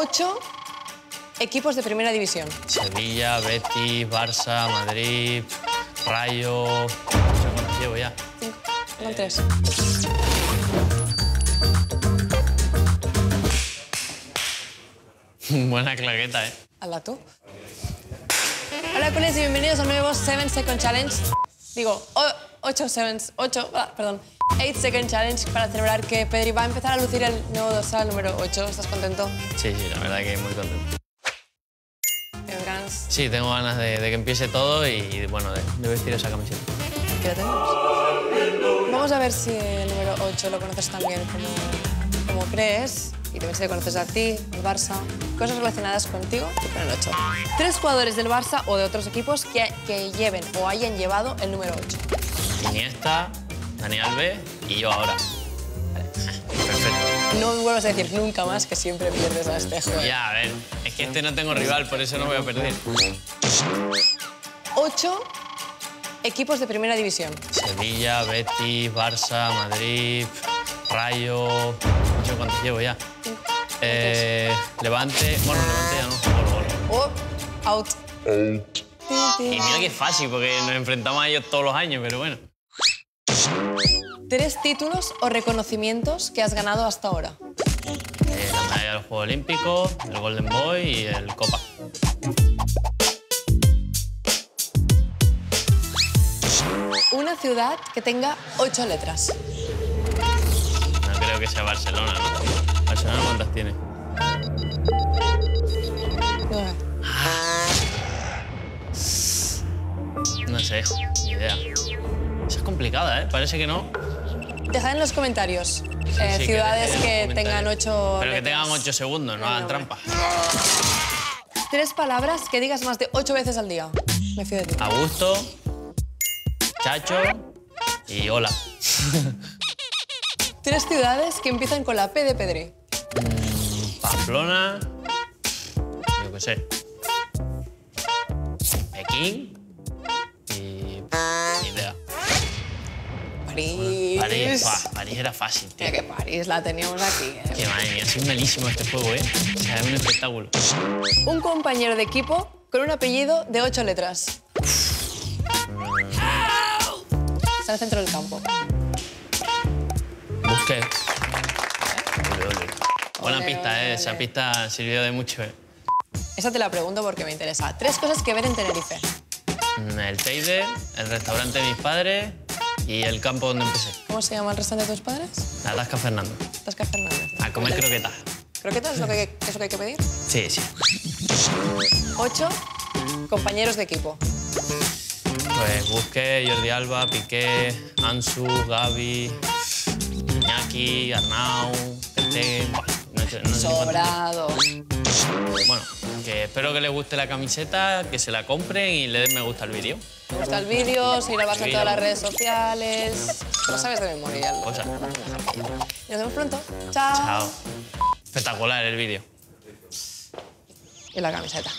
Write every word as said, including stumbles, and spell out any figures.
ocho equipos de primera división. Sevilla, Betis, Barça, Madrid, Rayo... No sé cuántos llevo ya. Cinco. Van eh... tres. Buena claqueta, ¿eh? Hazla tú. Hola, cules, y bienvenidos al nuevo seven second challenge. Digo, ocho sevens, ocho, ah, perdón. eight second challenge para celebrar que Pedri va a empezar a lucir el nuevo dorsal número ocho. ¿Estás contento? Sí, sí, la verdad que muy contento. ¿Tienes ganas? Sí, tengo ganas de, de que empiece todo y, bueno, de, de vestir esa camiseta. ¿Qué la tenemos? Vamos a ver si el número ocho lo conoces tan bien como, como crees. Y también si te conoces a ti, el Barça, cosas relacionadas contigo y con el ocho. Tres jugadores del Barça o de otros equipos que, que lleven o hayan llevado el número ocho. Iniesta, Daniel B y yo ahora. Vale. Perfecto. No me vuelvas a decir nunca más que siempre pierdes a este juego. Ya, a ver, es que este no tengo rival, por eso no voy a perder. Ocho equipos de primera división. Sevilla, Betis, Barça, Madrid, Rayo... ¿Cuántos llevo ya? Cinco. Eh, Levante... Bueno, Levante ya no. Gol, gol. Oh, out. Out. Y mira que es fácil, porque nos enfrentamos a ellos todos los años, pero bueno. ¿Tres títulos o reconocimientos que has ganado hasta ahora? Eh, la medalla del Juego Olímpico, el Golden Boy y el Copa. Una ciudad que tenga ocho letras. Que sea Barcelona, ¿no? ¿Barcelona cuántas tiene? Nueve. No sé, ni idea. Esa es complicada, ¿eh? Parece que no. Dejad en los comentarios eh, sí, ciudades que, que, que tengan ocho... Pero letras. Que tengan ocho segundos, no hagan no, trampa. Tres palabras que digas más de ocho veces al día. Me fío de ti. A gusto, chacho y hola. Tres ciudades que empiezan con la P de Pedri. Pamplona... Yo qué sé. Pekín... Y... Ni idea. París... París, bah, París era fácil, tío. Mira que París la teníamos aquí, ¿eh? Qué madre mía, es malísimo este juego, ¿eh? O sea, es un espectáculo. Un compañero de equipo con un apellido de ocho letras. Está en el centro del campo. Busquets. Buena pista, ¿eh? Esa pista sirvió de mucho, ¿eh? Esa te la pregunto porque me interesa. Tres cosas que ver en Tenerife. El Teide, el restaurante de mis padres y el campo donde empecé. ¿Cómo se llama el restaurante de tus padres? Las Lasca Fernández. Lasca Fernández. A comer croquetas. ¿Croquetas es lo que, es lo que hay que pedir? Sí, sí. Ocho compañeros de equipo. Pues Busquets, Jordi Alba, Piqué, Ansu, Gaby... Iñaki, Arnau, Tete... No, no, no sobrado. Sé bueno, que espero que les guste la camiseta, que se la compren y le den me gusta al vídeo. Me gusta el vídeo, si lo vas a todas las redes sociales... No sabes de memoria. O sea. Nos vemos pronto. Chao. Chao. Espectacular el vídeo. Y la camiseta.